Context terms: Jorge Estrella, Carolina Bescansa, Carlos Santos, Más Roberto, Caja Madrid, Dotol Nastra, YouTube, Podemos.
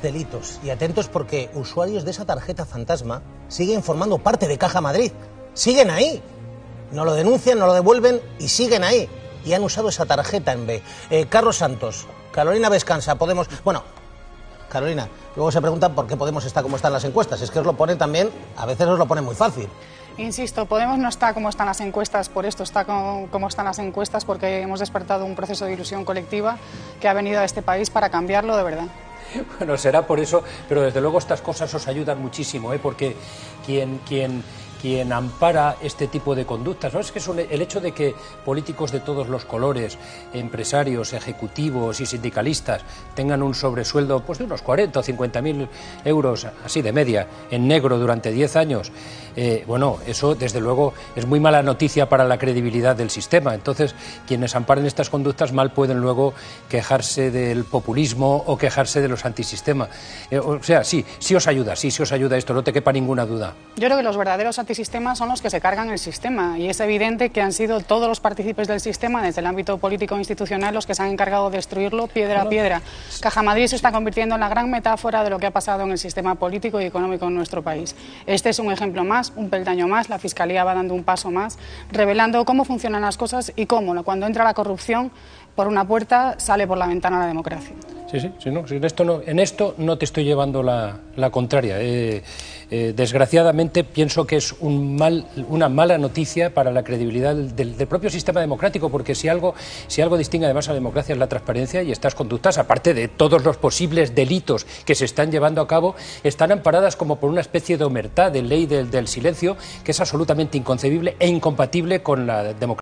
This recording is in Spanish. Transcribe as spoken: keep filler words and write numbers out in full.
graves delitos. Y atentos porque usuarios de esa tarjeta fantasma siguen formando parte de Caja Madrid. Siguen ahí. No lo denuncian, no lo devuelven y siguen ahí. Y han usado esa tarjeta en B. Eh, Carlos Santos, Carolina Bescansa, Podemos... Bueno, Carolina, luego se preguntan por qué Podemos está como están las encuestas. Es que os lo pone también, a veces os lo pone muy fácil. Insisto, Podemos no está como están las encuestas, por esto está como, como están las encuestas, porque hemos despertado un proceso de ilusión colectiva que ha venido a este país para cambiarlo de verdad. Bueno, será por eso, pero desde luego estas cosas os ayudan muchísimo, ¿eh? Porque quien... quien... quien ampara este tipo de conductas, ¿no? Es que es un, el hecho de que políticos de todos los colores, empresarios, ejecutivos y sindicalistas tengan un sobresueldo pues de unos cuarenta o cincuenta mil euros así de media en negro durante diez años, eh, bueno, eso desde luego es muy mala noticia para la credibilidad del sistema. Entonces quienes amparen estas conductas mal pueden luego quejarse del populismo o quejarse de los antisistemas. Eh, o sea, sí, sí os ayuda, sí, sí os ayuda esto, no te quepa ninguna duda. Yo creo que los verdaderos sistemas son los que se cargan el sistema, y es evidente que han sido todos los partícipes del sistema desde el ámbito político e institucional los que se han encargado de destruirlo piedra a piedra. Caja Madrid se está convirtiendo en la gran metáfora de lo que ha pasado en el sistema político y económico en nuestro país. Este es un ejemplo más, un peldaño más. La Fiscalía va dando un paso más, revelando cómo funcionan las cosas y cómo cuando entra la corrupción por una puerta sale por la ventana la democracia. Sí, sí, sí, no, sí, en, esto no, en esto no te estoy llevando la, la contraria. Eh, eh, desgraciadamente pienso que es un mal, una mala noticia para la credibilidad del, del propio sistema democrático, porque si algo, si algo distingue además a la democracia es la transparencia, y estas conductas, aparte de todos los posibles delitos que se están llevando a cabo, están amparadas como por una especie de omertad de ley del, del silencio, que es absolutamente inconcebible e incompatible con la democracia.